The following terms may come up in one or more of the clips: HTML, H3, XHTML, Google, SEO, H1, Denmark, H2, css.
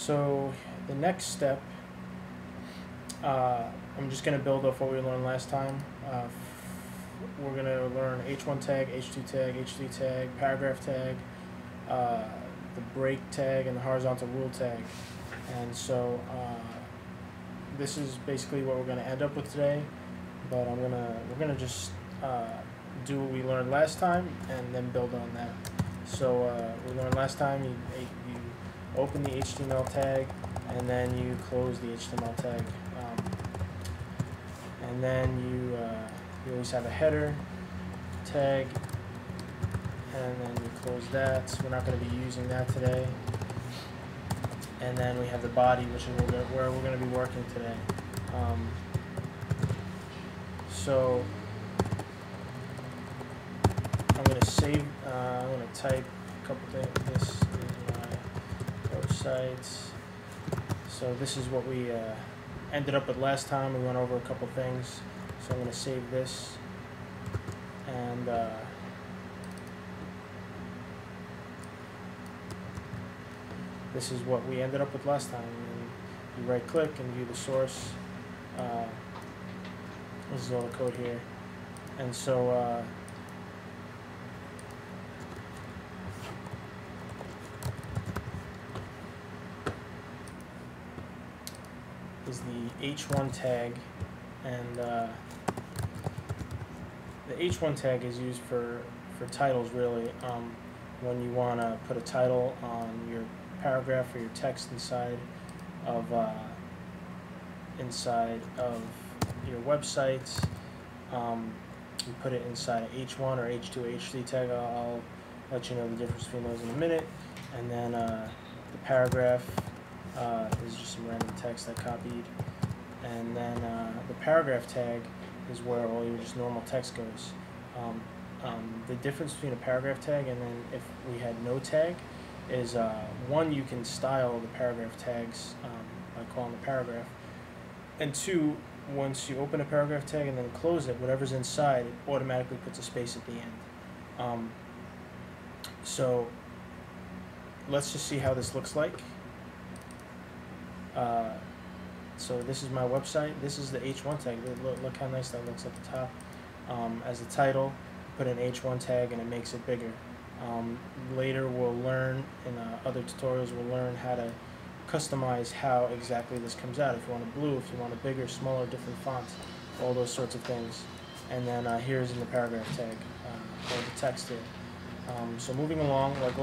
So the next step, I'm just going to build off what we learned last time. We're going to learn H1 tag, H2 tag, H3 tag, paragraph tag, the break tag, and the horizontal rule tag. And so this is basically what we're going to end up with today. But we're gonna just do what we learned last time and then build on that. So we learned last time you open the HTML tag and then you close the HTML tag, and then you always have a header tag and then you close that. So we're not going to be using that today. And then we have the body, which is where we're going to be working today. So I'm going to save, I'm going to type a couple things. This is my website. So this is what we ended up with last time. We went over a couple things. So I'm going to save this. And this is what we ended up with last time. And you right click and view the source. This is all the code here. And so is the H1 tag, and the H1 tag is used for titles, really. When you want to put a title on your paragraph or your text inside of your websites, you put it inside an H1 or H2, H3 tag. I'll let you know the difference between those in a minute. And then the paragraph is just some random text I copied. And then the paragraph tag is where all your just normal text goes. The difference between a paragraph tag and then if we had no tag is one, you can style the paragraph tags by calling the paragraph, and two, once you open a paragraph tag and then close it, whatever's inside, it automatically puts a space at the end. So let's just see how this looks like. So this is my website. This is the H1 tag. Look how nice that looks at the top. As a title, put an H1 tag and it makes it bigger. Later we'll learn, in other tutorials, we'll learn how to customize how exactly this comes out. If you want a blue, if you want a bigger, smaller, different fonts, all those sorts of things. And then here's in the paragraph tag, or the text here. So moving along, like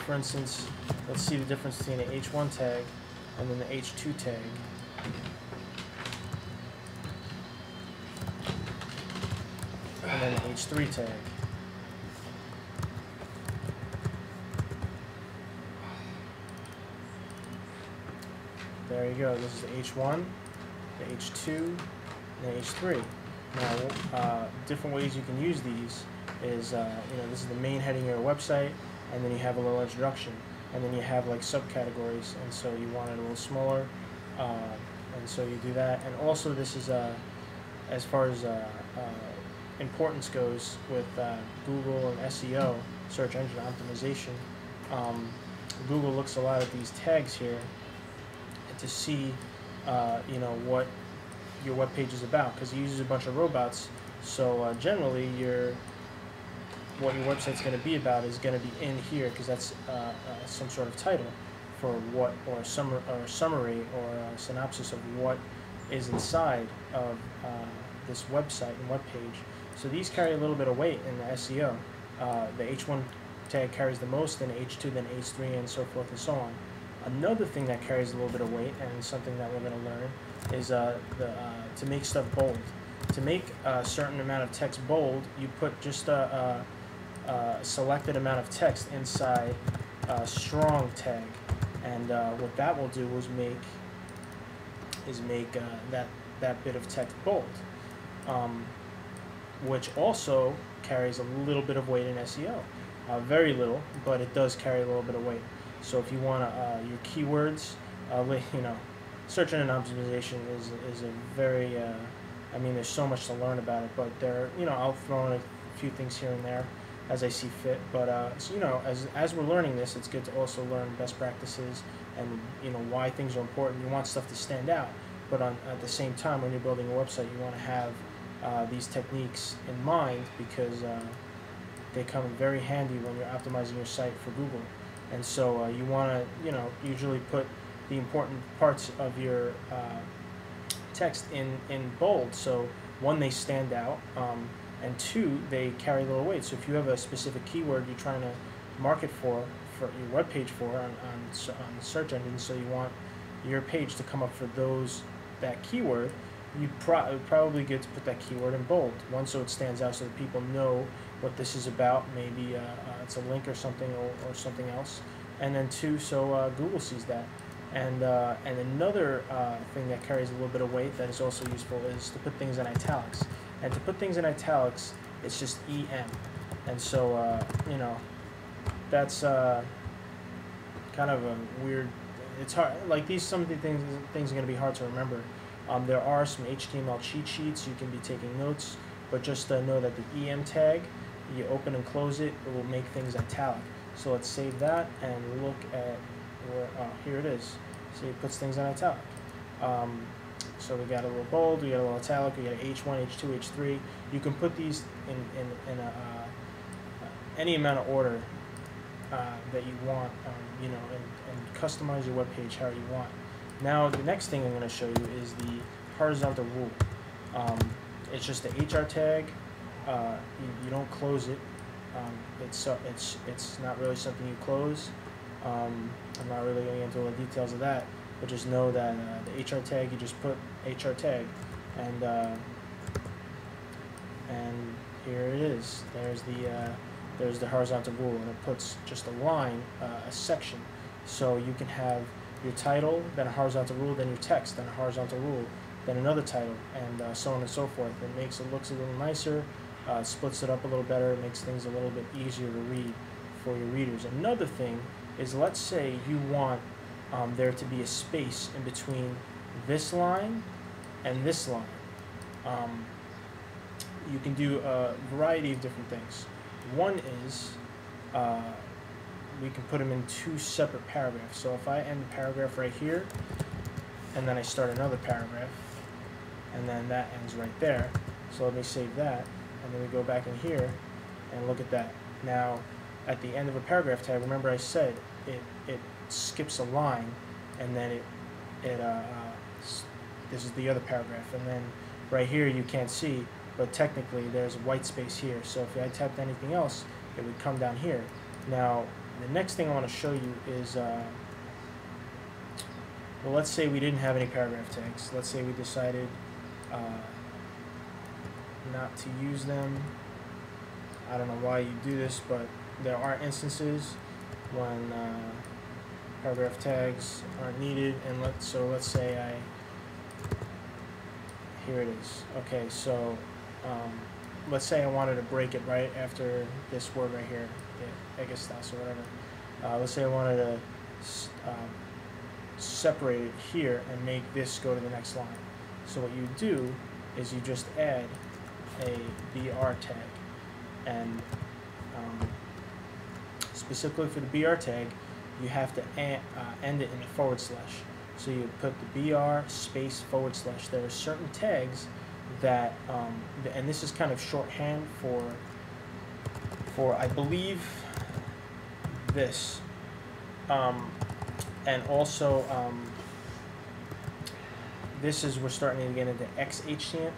for instance, let's see the difference between the H1 tag and then the H2 tag. And then the H3 tag. There you go. This is the H1, the H2, and the H3. Now, different ways you can use these is, this is the main heading of your website, and then you have a little introduction, and then you have like subcategories, and so you want it a little smaller, and so you do that. And also, this is as far as importance goes with Google and SEO, search engine optimization. Google looks a lot at these tags here to see, what your web page is about, because it uses a bunch of robots. So generally, what your website's going to be about is going to be in here, because that's some sort of title for what, or a summary, or a synopsis of what is inside of this website and web page. So these carry a little bit of weight in the SEO. The H1 tag carries the most, then H2, then H3, and so forth and so on. Another thing that carries a little bit of weight, and something that we're going to learn, is to make stuff bold. To make a certain amount of text bold, you put just a selected amount of text inside a strong tag, and what that will do is make that bit of text bold, which also carries a little bit of weight in SEO. Very little, but it does carry a little bit of weight. So if you want to, your keywords, search engine optimization is a very, there's so much to learn about it, but I'll throw in a few things here and there. as I see fit. But so, you know, as we're learning this, it's good to also learn best practices and, you know, why things are important. You want stuff to stand out, but at the same time, when you're building a website, you want to have these techniques in mind, because they come in very handy when you're optimizing your site for Google. And so you want to, you know, usually put the important parts of your text in bold. So one, they stand out, and two, they carry a little weight. So if you have a specific keyword you're trying to market for your web page for on search engines, so you want your page to come up for that keyword, you probably get to put that keyword in bold. One, so it stands out, so that people know what this is about. Maybe it's a link or something, or something else. And then two, so Google sees that. And another thing that carries a little bit of weight that is also useful is to put things in italics. And to put things in italics, it's just EM. And so, you know, that's kind of a weird, it's hard, like some of the things are going to be hard to remember. There are some HTML cheat sheets, you can be taking notes, but just know that the EM tag, you open and close it, it will make things italic. So let's save that and look at where, oh, here it is. So it puts things in italic. So we got a little bold, we got a little italic, we got H1, H2, H3. You can put these in any amount of order that you want, you know, and customize your web page how you want. Now the next thing I'm going to show you is the horizontal rule. It's just the HR tag. You don't close it. It's not really something you close. I'm not really going into all the details of that, but just know that the HR tag, you just put HR tag, and here it is. There's the horizontal rule, and it puts just a line, a section, so you can have your title, then a horizontal rule, then your text, then a horizontal rule, then another title, and so on and so forth. It makes it looks a little nicer, splits it up a little better, makes things a little bit easier to read for your readers. Another thing is, let's say you want there to be a space in between this line and this line. You can do a variety of different things. One is we can put them in two separate paragraphs. So if I end a paragraph right here, and then I start another paragraph, and then that ends right there. So let me save that, and then we go back in here and look at that. Now, at the end of a paragraph tag, remember I said it skips a line, and then this is the other paragraph, and then right here you can't see, but technically there's white space here. So if I typed anything else, it would come down here. Now, the next thing I want to show you is, well, let's say we didn't have any paragraph tags. Let's say we decided not to use them. I don't know why you do this, but there are instances when paragraph tags aren't needed. And let's say here it is. Okay, so let's say I wanted to break it right after this word right here, I guess that's or whatever. Let's say I wanted to separate it here and make this go to the next line. So what you do is you just add a BR tag, and specifically for the BR tag, you have to end it in a forward slash. So you put the BR space forward slash. There are certain tags that, and this is kind of shorthand for I believe this, and also this is, we're starting to get into XHTML,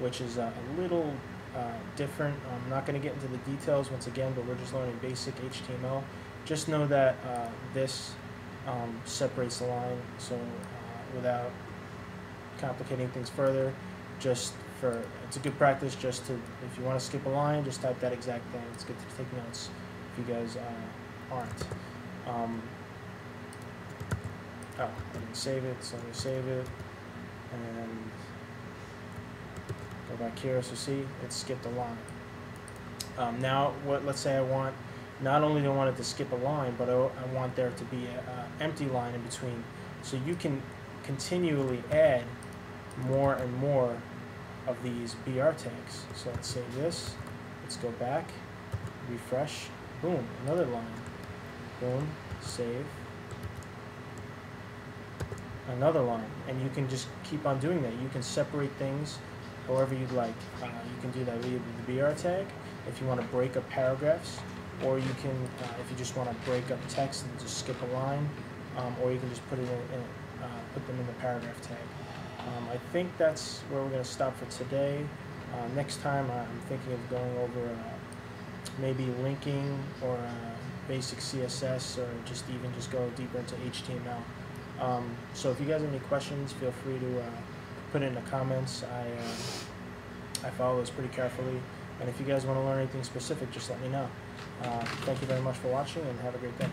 which is a little different. I'm not going to get into the details once again, but we're just learning basic HTML. Just know that this separates the line, so without complicating things further, just for, it's a good practice just to, if you want to skip a line, just type that exact thing. It's good to take notes if you guys aren't. Oh, I didn't save it, so I'm going to save it, and go back here, so see, it skipped a line. Now, let's say I want, not only do I want it to skip a line, but I want there to be an empty line in between. So you can continually add more and more of these BR tags. So let's save this, let's go back, refresh, boom, another line, boom, save, another line, and you can just keep on doing that. You can separate things however you'd like. You can do that with the BR tag if you want to break up paragraphs, or you can, if you just want to break up text and just skip a line, or you can just put it in put them in the paragraph tag. I think that's where we're going to stop for today. Next time, I'm thinking of going over maybe linking or basic CSS, or just even just go deeper into HTML. So if you guys have any questions, feel free to put it in the comments. I follow this pretty carefully, and if you guys want to learn anything specific, just let me know. Thank you very much for watching, and have a great day.